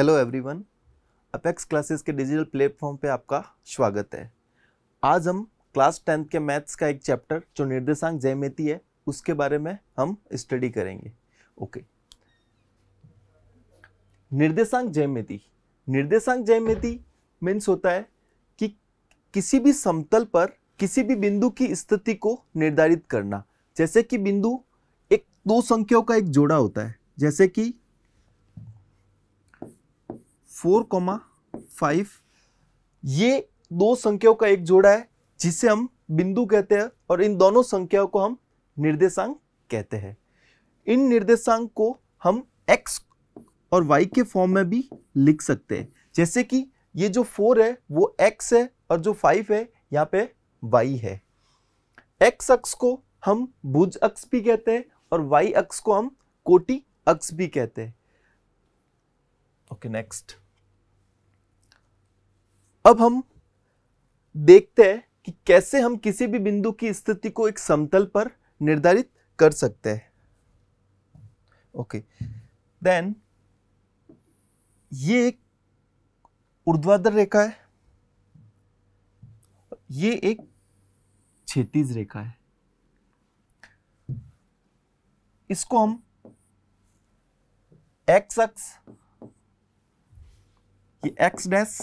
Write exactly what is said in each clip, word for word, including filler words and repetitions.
Hello everyone, Apex Classes के digital platform पे आपका स्वागत है। आज हम क्लास टेंथ के मैथ्स का एक चैप्टर जो निर्देशांक ज्यामिति है उसके बारे में हम स्टडी करेंगे। ओके, निर्देशांक ज्यामिति निर्देशांक ज्यामिति मीन्स होता है कि किसी भी समतल पर किसी भी बिंदु की स्थिति को निर्धारित करना। जैसे कि बिंदु एक दो संख्याओं का एक जोड़ा होता है, जैसे कि फोर, फाइव, ये दो संख्याओं का एक जोड़ा है जिसे हम बिंदु कहते हैं और इन दोनों संख्याओं को हम निर्देशांक कहते हैं। इन निर्देशांक को हम x और y के फॉर्म में भी लिख सकते हैं, जैसे कि ये जो फोर है वो x है और जो फाइव है यहाँ पे y है। x अक्ष को हम भुज अक्ष भी कहते हैं और y अक्ष को हम कोटि अक्ष भी कहते हैं। ओके, नेक्स्ट अब हम देखते हैं कि कैसे हम किसी भी बिंदु की स्थिति को एक समतल पर निर्धारित कर सकते हैं। ओके, देन ये एक ऊर्ध्वाधर रेखा है, ये एक क्षैतिज रेखा है। इसको हम एक्स अक्ष, ये एक्स डैश,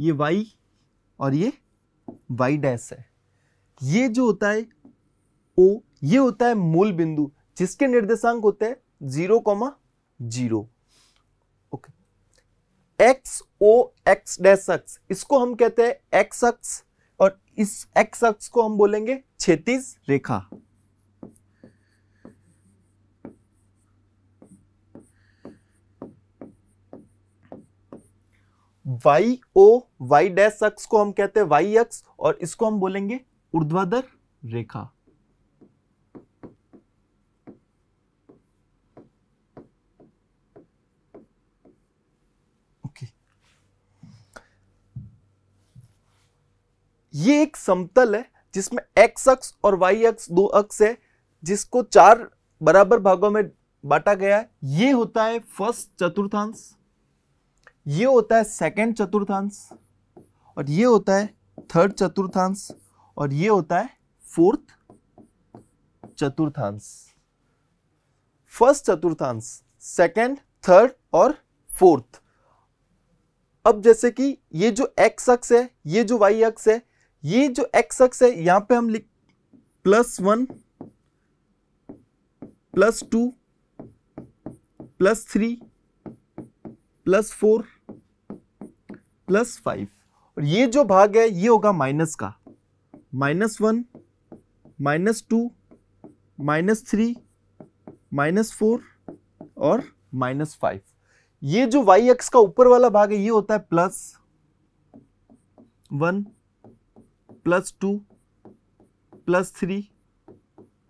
ये वाई और ये वाई डैश है। ये जो होता है ओ, ये होता है मूल बिंदु जिसके निर्देशांक होते हैं zero, zero. Okay, X O X dash अक्ष, इसको हम कहते हैं एक्स अक्ष और इस एक्स अक्ष को हम बोलेंगे क्षैतिज रेखा। वाई ओ वाई डैश अक्ष को हम कहते हैं वाई अक्ष और इसको हम बोलेंगे ऊर्ध्वाधर रेखा। ओके, ये एक समतल है जिसमें एक्स अक्ष और वाई अक्ष दो अक्ष है जिसको चार बराबर भागों में बांटा गया है। ये होता है फर्स्ट चतुर्थांश, ये होता है सेकंड चतुर्थांश और ये होता है थर्ड चतुर्थांश और ये होता है फोर्थ चतुर्थांश। फर्स्ट चतुर्थांश, सेकंड, थर्ड और फोर्थ। अब जैसे कि ये जो एक्स अक्ष है, ये जो वाई अक्ष है, ये जो एक्स अक्ष है यहां पे हम लिख plus one, plus two, plus three, plus four, plus five और ये जो भाग है ये होगा माइनस का, minus one, minus two, minus three, minus four और माइनस फाइव। ये जो वाई अक्ष का ऊपर वाला भाग है ये होता है plus one, plus two, plus three,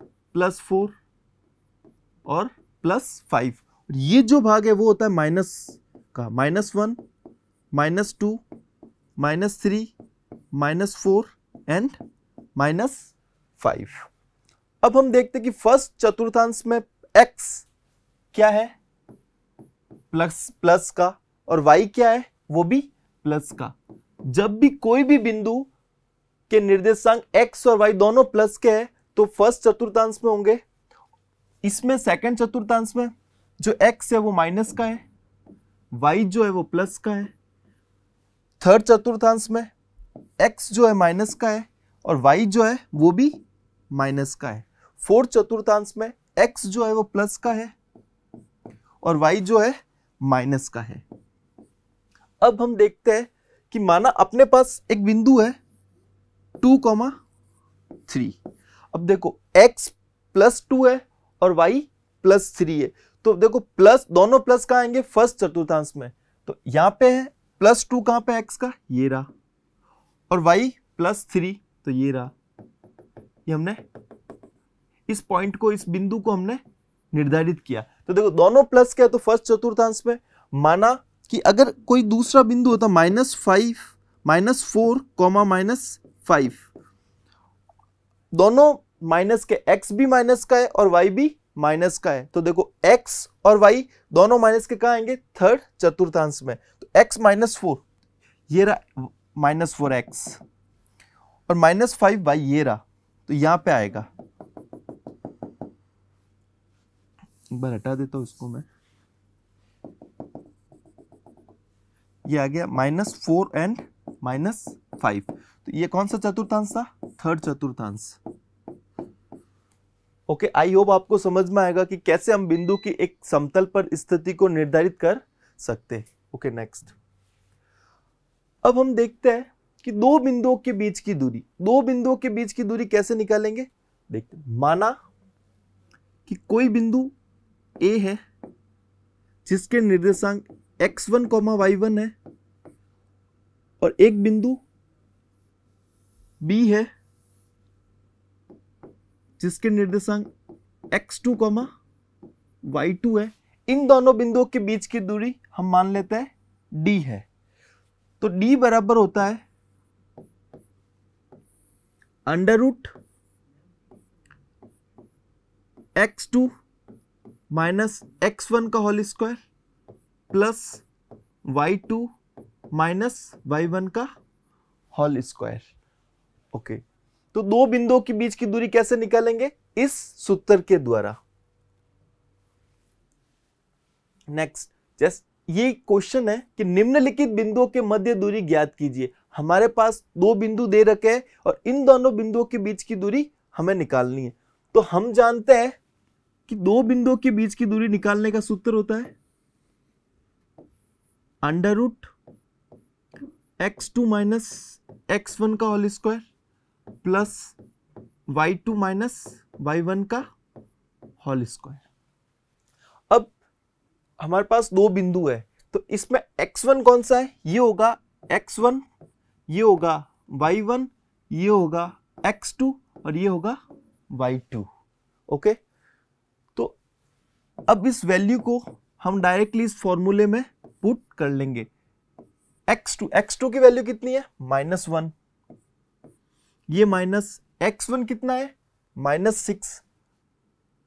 plus four और प्लस फाइव और ये जो भाग है वो होता है माइनस का, minus one, minus two, minus three, minus four and minus five. अब हम देखते हैं कि फर्स्ट चतुर्थांश में x क्या है, प्लस प्लस का, और y क्या है, वो भी प्लस का। जब भी कोई भी बिंदु के निर्देशांक x और y दोनों प्लस के हैं तो फर्स्ट चतुर्थांश में होंगे। इसमें सेकंड चतुर्थांश में जो x है वो माइनस का है, y जो है वो प्लस का है। थर्ड चतुर्थांश में x जो है माइनस का है और y जो है वो भी माइनस का है। फोर्थ चतुर्थांश में x जो है वो प्लस का है और y जो है माइनस का है। अब हम देखते हैं कि माना अपने पास एक बिंदु है टू, थ्री। अब देखो x प्लस टू है और y प्लस थ्री है, तो देखो प्लस, दोनों प्लस कहाँ आएंगे, फर्स्ट चतुर्थांश में। तो यहाँ पे है प्लस टू, कहाँ पे एक्स का, ये रहा, और वाई प्लस थ्री, तो ये रहा। ये हमने इस पॉइंट को, इस बिंदु को हमने निर्धारित किया। तो देखो दोनों प्लस क्या है तो फर्स्ट चतुर्थांश में। माना कि अगर कोई दूसरा बिंदु होता minus five, minus four, comma minus five, दोनों माइनस के, एक्स भी माइनस का है और वाई भी माइनस का है, तो देखो x और y दोनों माइनस के कहाँ आएंगे, थर्ड चतुर्थांश में। तो x माइनस फोर ये रहा, माइनस फोर एक्स और माइनस फाइव वाई ये रहा, तो यहां पे आएगा, एक बार हटा देता हूं इसको मैं, ये आ गया minus four and minus five. तो ये कौन सा चतुर्थांश था, थर्ड चतुर्थांश। ओके, आई होप आपको समझ में आएगा कि कैसे हम बिंदु की एक समतल पर स्थिति को निर्धारित कर सकते। ओके नेक्स्ट, अब हम देखते हैं कि दो बिंदुओं के बीच की दूरी, दो बिंदुओं के बीच की दूरी कैसे निकालेंगे, देखते हैं। माना कि कोई बिंदु ए है जिसके निर्देशांक एक्स वन, वाई वन है और एक बिंदु बी है जिसके निर्देशांक एक्स टू, वाई टू है। इन दोनों बिंदुओं के बीच की दूरी हम मान लेते हैं डी है। तो डी बराबर होता है under root X two minus X one का whole square plus Y two minus Y one का होल स्क्वायर। ओके, तो दो बिंदुओं के बीच की दूरी कैसे निकालेंगे, इस सूत्र के द्वारा। नेक्स्ट, जस्ट ये क्वेश्चन है कि निम्नलिखित बिंदुओं के मध्य दूरी ज्ञात कीजिए। हमारे पास दो बिंदु दे रखे हैं और इन दोनों बिंदुओं के बीच की दूरी हमें निकालनी है। तो हम जानते हैं कि दो बिंदुओं के बीच की दूरी निकालने का सूत्र होता है under root X two minus X one का whole square plus Y two minus Y one का होल स्क्वायर। अब हमारे पास दो बिंदु है, तो इसमें एक्स वन कौन सा है, ये होगा एक्स वन, ये होगा वाई वन, ये होगा एक्स टू और ये होगा वाई टू। ओके, तो अब इस वैल्यू को हम डायरेक्टली इस फॉर्मूले में पुट कर लेंगे। एक्स टू, एक्स टू की वैल्यू कितनी है, माइनस वन, ये माइनस एक्स वन कितना है, माइनस सिक्स।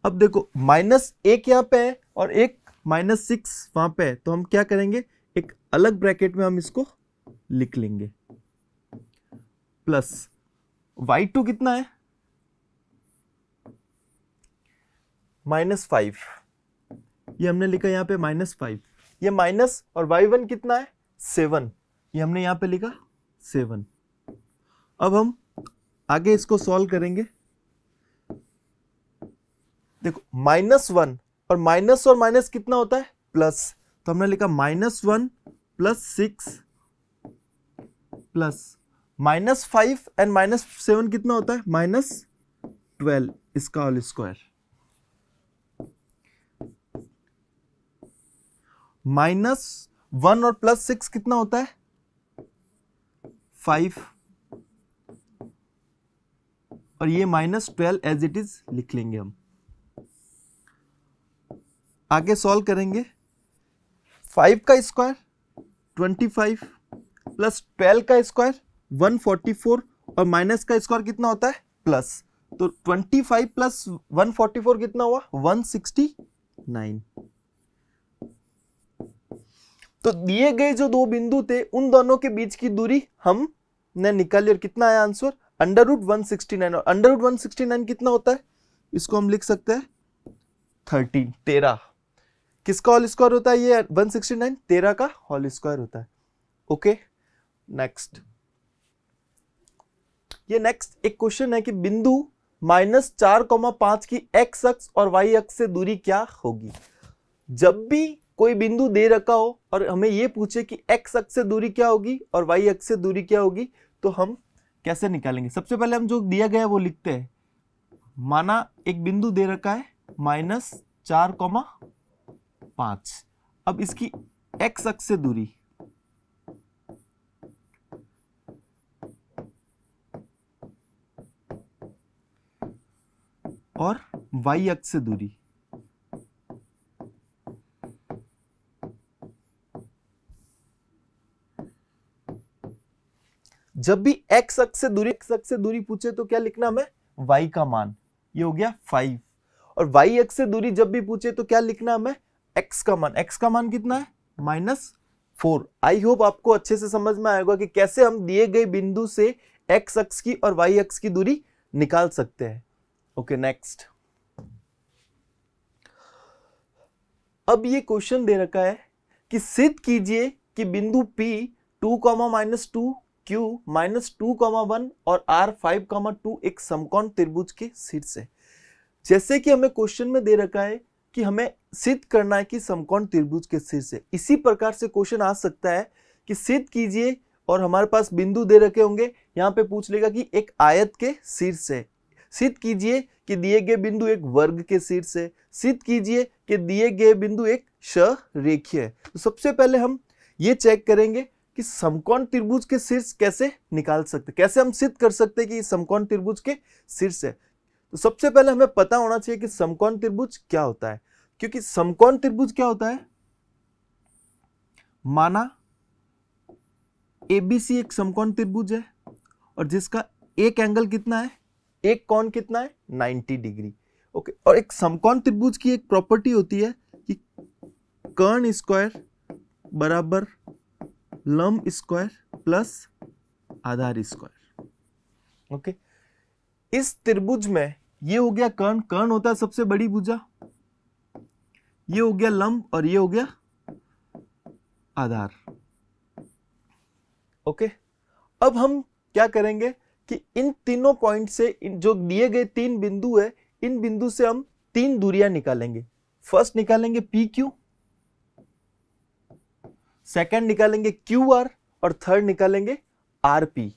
अब देखो माइनस एक यहाँ पे है और एक माइनस सिक्स वहां पे है, तो हम क्या करेंगे, एक अलग ब्रैकेट में हम इसको लिख लेंगे। प्लस वाई टू कितना है, माइनस फाइव, ये हमने लिखा यहाँ पे माइनस फाइव, ये माइनस, और वाई वन कितना है, सेवन, ये हमने यहाँ पे लिखा सेवन। अब हम आगे इसको सॉल्व करेंगे। देखो माइनस वन और माइनस और माइनस कितना होता है, प्लस, तो हमने लिखा minus one plus six plus minus five and minus seven कितना होता है, माइनस ट्वेल्व, इसका होल स्क्वायर। माइनस वन और प्लस सिक्स कितना होता है, फाइव, और ये minus twelve as it is लिख लेंगे। हम आगे सॉल्व करेंगे, फाइव का square twenty five plus twelve का स्क्वायर वन फोर्टी फोर और माइनस का स्क्वायर कितना होता है, प्लस, तो twenty five plus one forty four कितना हुआ, वन सिक्सटी नाइन। तो दिए गए जो दो बिंदु थे उन दोनों के बीच की दूरी हमने निकाली और कितना आया answer, under root one sixty nine. और under root one sixty nine कितना होता है, इसको हम लिख सकते हैं थर्टीन, तेरह, किसका होल स्क्वायर होता है ये वन सिक्सटी नाइन, तेरह का होल स्क्वायर होता है। ओके नेक्स्ट, ये नेक्स्ट एक क्वेश्चन है कि बिंदु माइनस चार कॉमा पांच की एक्स अक्ष और वाई अक्ष से दूरी क्या होगी। जब भी कोई बिंदु दे रखा हो और हमें ये पूछे कि x अक्ष से दूरी क्या होगी और y अक्ष से दूरी क्या होगी, तो हम कैसे निकालेंगे। सबसे पहले हम जो दिया गया है वो लिखते हैं। माना एक बिंदु दे रखा है माइनस चार कॉमा पांच, अब इसकी x अक्ष से दूरी, और y अक्ष से दूरी, जब भी x अक्ष से दूरी x अक्ष से दूरी पूछे तो क्या लिखना हमें, y का मान, ये हो गया फाइव, और वाई एक्स से दूरी जब भी पूछे तो क्या लिखना हमें, एक्स का मान। एक्स का मान कितना है, माइनस फोर। आई होप आपको अच्छे से समझ में आएगा कि कैसे हम दिए गए बिंदु से एक्स अक्ष की और वाई अक्ष की दूरी निकाल सकते हैं। ओके नेक्स्ट, अब ये क्वेश्चन दे रखा है कि सिद्ध कीजिए कि बिंदु P two comma minus two, Q minus two comma one और R फाइव कॉमा टू एक समकोण त्रिभुज के शीर्ष है। जैसे कि हमें क्वेश्चन में दे रखा है कि हमें सिद्ध करना है कि समकोण त्रिभुज के शीर्ष है। इसी प्रकार से क्वेश्चन आ सकता है कि सिद्ध कीजिए और हमारे पास बिंदु दे रखे होंगे, यहाँ पे पूछ लेगा कि एक आयत के शीर्ष है। सिद्ध कीजिए कि दिए गए बिंदु एक वर्ग के शीर्ष है। सिद्ध कीजिए कि दिए गए बिंदु एक षरेखीय है। तो सबसे पहले हम ये चेक करेंगे कि समकोण त्रिभुज के शीर्ष कैसे निकाल सकते, कैसे हम सिद्ध कर सकते हैं कि समकोण त्रिभुज के शीर्ष है। तो सबसे पहले हमें पता होना चाहिए कि समकोण त्रिभुज क्या होता है, क्योंकि समकोण त्रिभुज क्या होता है, माना एबीसी एक समकोण त्रिभुज है और जिसका एक एंगल कितना है, एक कोण कितना है, नब्बे डिग्री। ओके, और एक समकोण त्रिभुज की एक प्रॉपर्टी होती है कि कर्ण स्क्वायर बराबर लंब स्क्वायर प्लस आधार स्क्वायर। ओके, इस त्रिभुज में ये हो गया कर्ण, कर्ण होता है सबसे बड़ी भुजा, ये हो गया लंब और ये हो गया आधार। Okay okay. अब हम क्या करेंगे कि इन तीनों पॉइंट से, इन जो दिए गए तीन बिंदु है, इन बिंदु से हम तीन दूरियां निकालेंगे। फर्स्ट निकालेंगे पी क्यू, सेकेंड निकालेंगे क्यू आर और थर्ड निकालेंगे आर पी।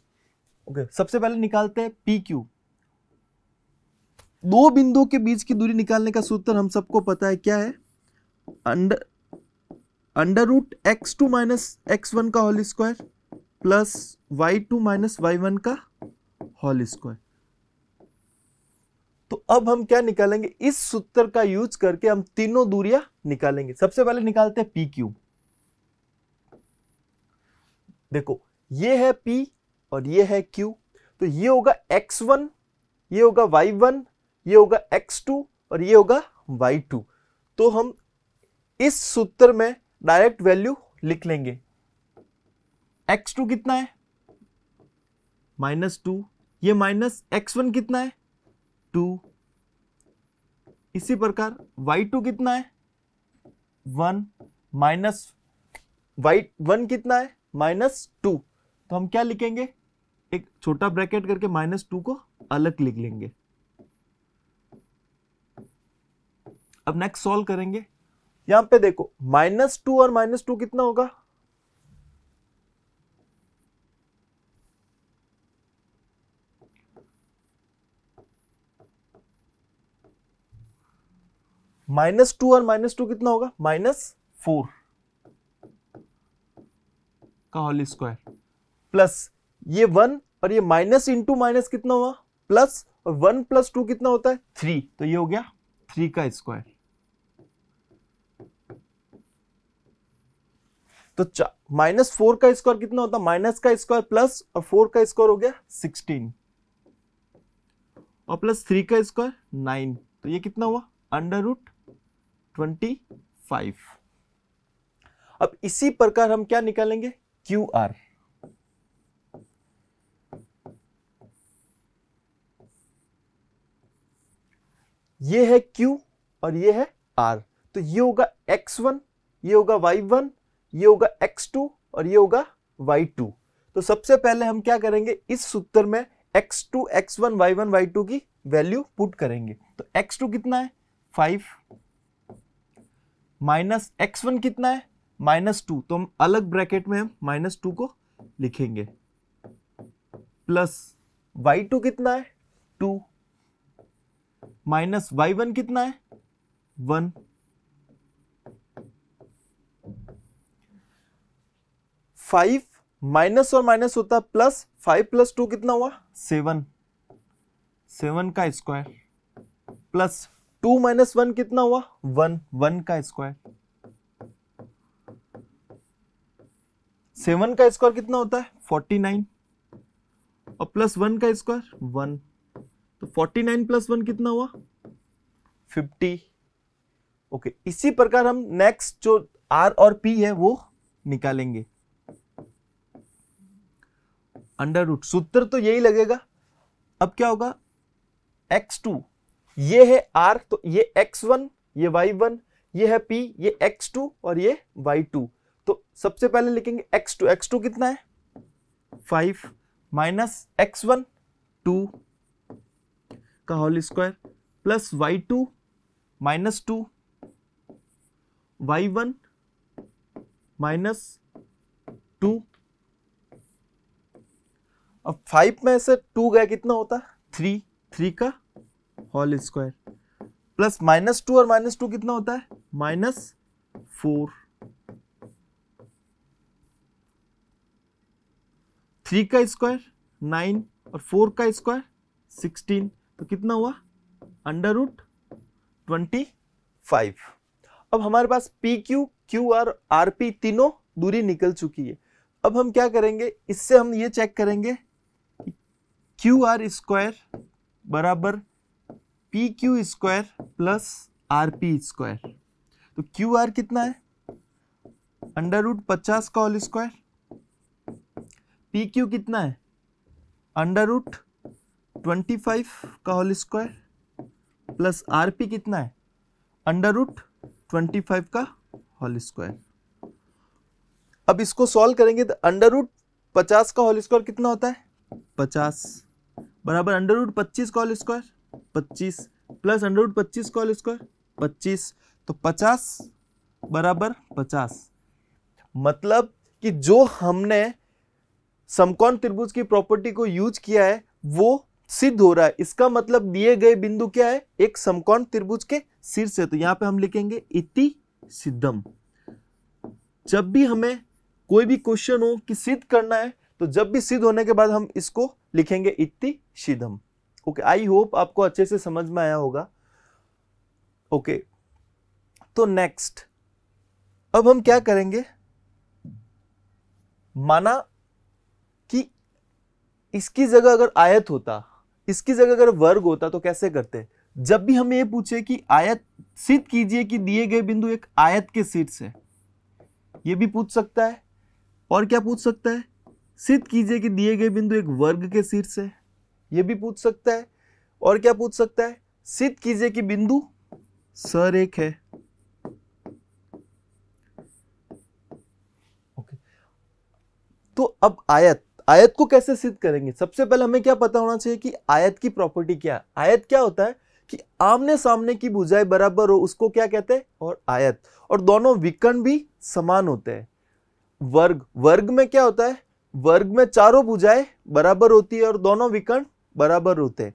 ओके, सबसे पहले निकालते हैं पी क्यू। दो बिंदुओं के बीच की दूरी निकालने का सूत्र हम सबको पता है क्या है, under under root X two minus X one का whole square plus Y two minus Y one का होल स्क्वायर। तो अब हम क्या निकालेंगे, इस सूत्र का यूज करके हम तीनों दूरियां निकालेंगे। सबसे पहले निकालते हैं पी क्यू। देखो ये है P और ये है Q, तो ये होगा एक्स वन, ये होगा वाई वन, ये होगा एक्स टू और ये होगा वाई टू। तो हम इस सूत्र में डायरेक्ट वैल्यू लिख लेंगे। एक्स टू कितना है, माइनस टू, ये माइनस एक्स वन कितना है, टू। इसी प्रकार वाई टू कितना है, वन, माइनस वाई वन कितना है, माइनस टू। तो हम क्या लिखेंगे, एक छोटा ब्रैकेट करके माइनस टू को अलग लिख लेंगे। अब नेक्स्ट सॉल्व करेंगे। यहां पे देखो माइनस टू और माइनस टू कितना होगा, माइनस टू और माइनस टू कितना होगा, माइनस फोर का होल स्क्वायर प्लस ये वन और ये माइनस इंटू माइनस कितना हुआ, प्लस, और वन प्लस टू कितना होता है, थ्री। तो ये हो गया थ्री का स्क्वायर। तो माइनस फोर का स्क्वायर कितना होता है, माइनस का स्क्वायर प्लस, और फोर का स्क्वायर हो गया सिक्सटीन और प्लस थ्री का स्क्वायर नाइन। तो ये कितना हुआ, अंडर रूट ट्वेंटी फाइव। अब इसी प्रकार हम क्या निकालेंगे, क्यू आर। ये है क्यू और ये है आर। तो ये होगा एक्स वन, ये होगा वाई वन, ये होगा एक्स टू और ये होगा वाई टू। तो सबसे पहले हम क्या करेंगे, इस सूत्र में X two X one Y one Y two की वैल्यू पुट करेंगे। तो एक्स टू कितना है, फाइव, माइनस एक्स वन कितना है, माइनस टू। तो हम अलग ब्रैकेट में हम माइनस टू को लिखेंगे, प्लस वाई टू कितना है, टू, माइनस वाई वन कितना है, वन। फाइव माइनस और माइनस होता है प्लस, फाइव प्लस टू कितना हुआ, सेवन, सेवन का square plus two minus one कितना हुआ, वन, वन का स्क्वायर। सेवन का स्क्वायर कितना होता है, फोर्टी नाइन, और प्लस वन का स्क्वायर वन। तो फोर्टी नाइन प्लस वन कितना हुआ, फिफ्टी। ओके, इसी प्रकार हम नेक्स्ट जो आर और पी है वो निकालेंगे। अंडर रूट सूत्र तो यही लगेगा। अब क्या होगा, एक्स टू ये है आर, तो ये एक्स वन, ये वाई वन, ये है पी, ये एक्स टू और ये वाई टू। तो सबसे पहले लिखेंगे एक्स टू। एक्स टू कितना है, five minus X one two का whole square plus Y two minus two Y one minus two. अब फाइव में से टू गया, कितना होता, थ्री, थ्री का whole square plus minus two और माइनस टू कितना होता है, माइनस फोर। थ्री का स्क्वायर नाइन और फोर का स्क्वायर सिक्सटीन, तो कितना हुआ अंडर रूट ट्वेंटी फाइव। अब हमारे पास P Q, Q R, R P तीनों दूरी निकल चुकी है। अब हम क्या करेंगे, इससे हम ये चेक करेंगे क्यू आर स्क्वायर बराबर P Q square plus R P square. तो क्यू आर कितना है, अंडर रूट पचास का होल स्क्वायर। पी क्यू कितना है, अंडर रूट ट्वेंटी फाइव का whole square plus R P कितना है, अंडर रूट ट्वेंटी फाइव का होल स्क्वायर। अब इसको सॉल्व करेंगे तो अंडर रूट पचास का होल स्क्वायर कितना होता है, पचास बराबर अंडर रूट पच्चीस का होल स्क्वायर पच्चीस प्लस अंडर रूट पच्चीस का होल स्क्वायर पच्चीस। तो पचास बराबर पचास, मतलब कि जो हमने समकोण त्रिभुज की प्रॉपर्टी को यूज किया है वो सिद्ध हो रहा है। इसका मतलब दिए गए बिंदु क्या है, एक समकोण त्रिभुज के शीर्ष है। तो यहाँ पे हम लिखेंगे इति सिद्धम। जब भी हमें कोई भी क्वेश्चन हो कि सिद्ध करना है, तो जब भी सिद्ध होने के बाद हम इसको लिखेंगे इति सिद्धम। ओके, आई होप आपको अच्छे से समझ में आया होगा। ओके okay, तो नेक्स्ट अब हम क्या करेंगे, माना कि इसकी जगह अगर आयत होता, इसकी जगह अगर वर्ग होता तो कैसे करते। जब भी हमें ये पूछे कि आयत सिद्ध कीजिए कि दिए गए बिंदु एक आयत के शीर्ष है, ये भी पूछ सकता है। और क्या पूछ सकता है, सिद्ध कीजिए कि दिए गए बिंदु एक वर्ग के शीर्ष है, यह भी पूछ सकता है। और क्या पूछ सकता है, सिद्ध कीजिए कि बिंदु सरेख है। ओके, तो अब आयत, आयत को कैसे सिद्ध करेंगे। सबसे पहले हमें क्या पता होना चाहिए कि आयत की प्रॉपर्टी क्या है। आयत क्या होता है कि आमने सामने की भुजाएं बराबर हो, उसको क्या कहते हैं, और आयत। और दोनों विकर्ण भी समान होते हैं। वर्ग, वर्ग में क्या होता है, वर्ग में चारों भुजाएं बराबर होती है और दोनों विकर्ण बराबर होते हैं।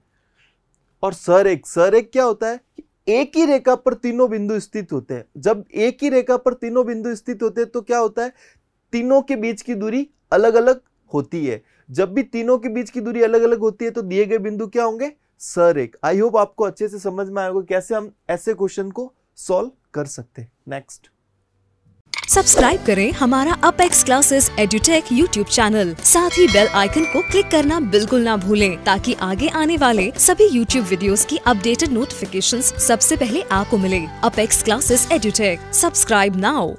और सरेख, सरेख क्या होता है कि एक ही रेखा पर तीनों बिंदु स्थित होते हैं। जब एक ही रेखा पर तीनों बिंदु स्थित होते हैं तो क्या होता है, तीनों के बीच की दूरी अलग अलग होती है। जब भी तीनों के बीच की दूरी अलग अलग होती है तो दिए गए बिंदु क्या होंगे, सरेख। आई होप आपको अच्छे से समझ में आया होगा कैसे हम ऐसे क्वेश्चन को सॉल्व कर सकते हैं। नेक्स्ट, सब्सक्राइब करें हमारा Apex Classes Edutech YouTube channel, साथ ही बेल आइकन को क्लिक करना बिल्कुल ना भूलें, ताकि आगे आने वाले सभी यूट्यूब वीडियोस की अपडेटेड नोटिफिकेशंस सबसे पहले आपको मिले। Apex Classes Edutech, subscribe now.